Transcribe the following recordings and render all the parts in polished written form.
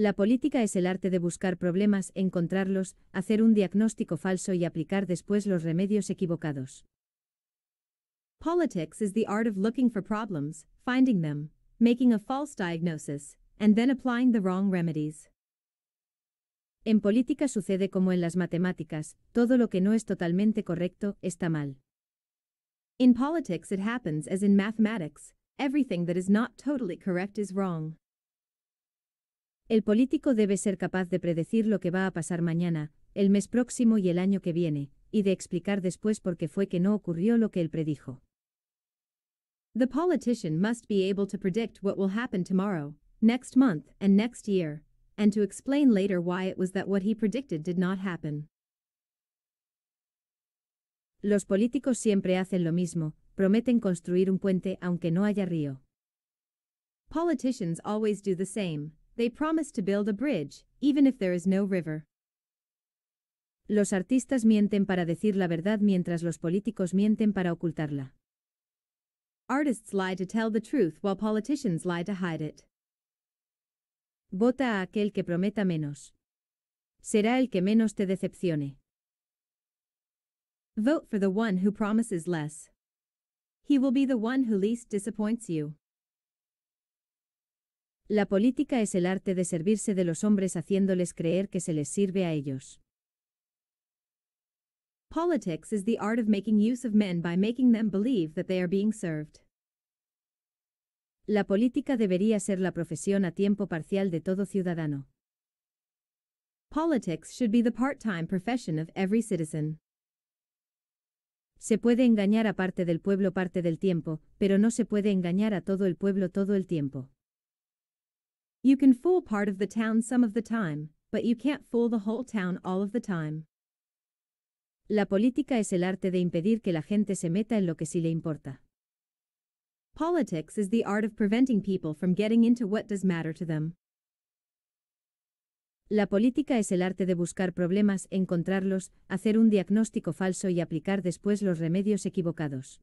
La política es el arte de buscar problemas, encontrarlos, hacer un diagnóstico falso y aplicar después los remedios equivocados. Politics is the art of looking for problems, finding them, making a false diagnosis, and then applying the wrong remedies. En política sucede como en las matemáticas, todo lo que no es totalmente correcto, está mal. In politics it happens as in mathematics, everything that is not totally correct is wrong. El político debe ser capaz de predecir lo que va a pasar mañana, el mes próximo y el año que viene, y de explicar después por qué fue que no ocurrió lo que él predijo. The politician must be able to predict what will happen tomorrow, next month, and next year, and to explain later why it was that what he predicted did not happen. Los políticos siempre hacen lo mismo, prometen construir un puente aunque no haya río. Politicians always do the same. They promise to build a bridge, even if there is no river. Los artistas mienten para decir la verdad mientras los políticos mienten para ocultarla. Artists lie to tell the truth while politicians lie to hide it. Vota a aquel que prometa menos. Será el que menos te decepcione. Vote for the one who promises less. He will be the one who least disappoints you. La política es el arte de servirse de los hombres haciéndoles creer que se les sirve a ellos. Politics is the art of making use of men by making them believe that they are being served. La política debería ser la profesión a tiempo parcial de todo ciudadano. Politics should be the part-time profession of every citizen. Se puede engañar a parte del pueblo parte del tiempo, pero no se puede engañar a todo el pueblo todo el tiempo. You can fool part of the town some of the time, but you can't fool the whole town all of the time. La política es el arte de impedir que la gente se meta en lo que sí le importa. Politics is the art of preventing people from getting into what does matter to them. La política es el arte de buscar problemas, encontrarlos, hacer un diagnóstico falso y aplicar después los remedios equivocados.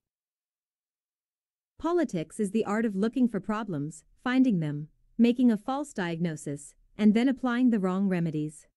Politics is the art of looking for problems, finding them, making a false diagnosis, and then applying the wrong remedies.